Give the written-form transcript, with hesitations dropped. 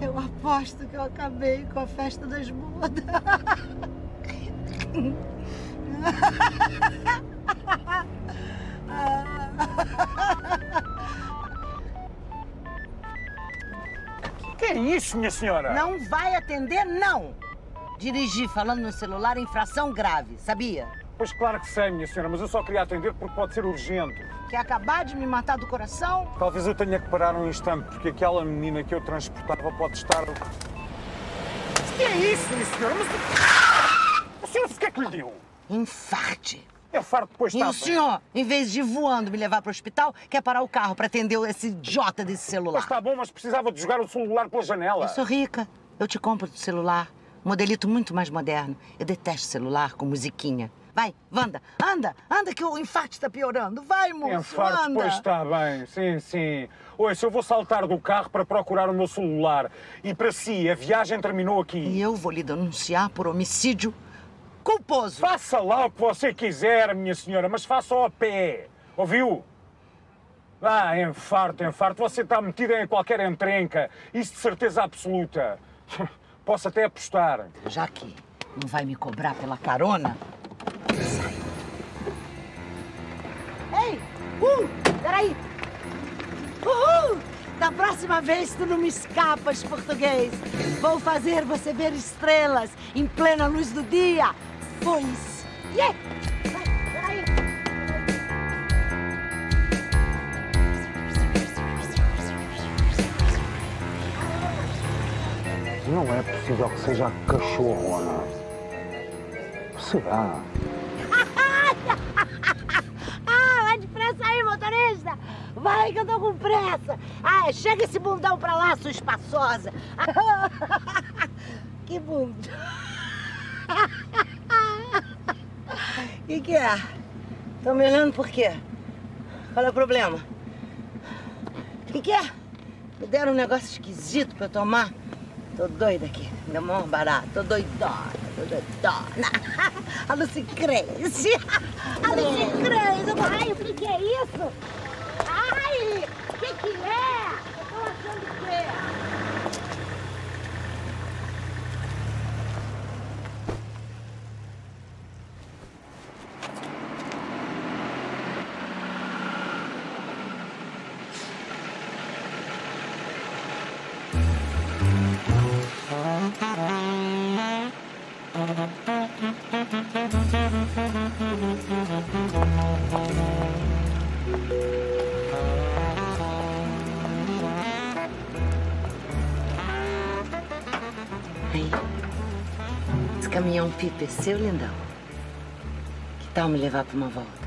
Eu aposto que eu acabei com a festa das mudas. O que é isso, minha senhora? Não vai atender, não! Dirigir falando no celular é infração grave, sabia? Pois claro que sei, minha senhora, mas eu só queria atender porque pode ser urgente. Quer acabar de me matar do coração? Talvez eu tenha que parar um instante, porque aquela menina que eu transportava pode estar... O que é isso, minha senhora? Mas... O senhor, o que é que lhe deu? Infarte. É farto depois de... E o senhor, em vez de voando me levar para o hospital, quer parar o carro para atender esse idiota desse celular. Mas está bom, mas precisava de jogar o celular pela janela. Eu sou rica, eu te compro do celular. Um modelito muito mais moderno. Eu detesto celular com musiquinha. Vai, Wanda, anda, anda que o infarto está piorando. Vai, moço, anda. Infarto, pois está bem, sim, sim. Oi, se eu vou saltar do carro para procurar o meu celular e para si, a viagem terminou aqui. E eu vou lhe denunciar por homicídio culposo. Faça lá o que você quiser, minha senhora, mas faça ao pé, ouviu? Ah, infarto, infarto, você está metida em qualquer encrenca. Isso de certeza absoluta. Posso até apostar. Já que não vai me cobrar pela carona, sai. Ei! Peraí! Uhul! Da próxima vez tu não me escapas, português. Vou fazer você ver estrelas em plena luz do dia. Pois... Yeah. Não é possível que seja cachorro, Ana. Será? Ah, vai depressa aí, motorista! Vai que eu tô com pressa! Ah, chega esse bundão pra lá, sua espaçosa! Que bundão! Que é? Estão me olhando por quê? Qual é o problema? Que é? Me deram um negócio esquisito pra eu tomar. Tô doida aqui, meu mão barato, tô doidona, Alucicrazy, ai, o que é isso? Ai, o que é? Eu tô achando o quê? Aí, esse caminhão pipa é seu, lindão. Que tal me levar pra uma volta?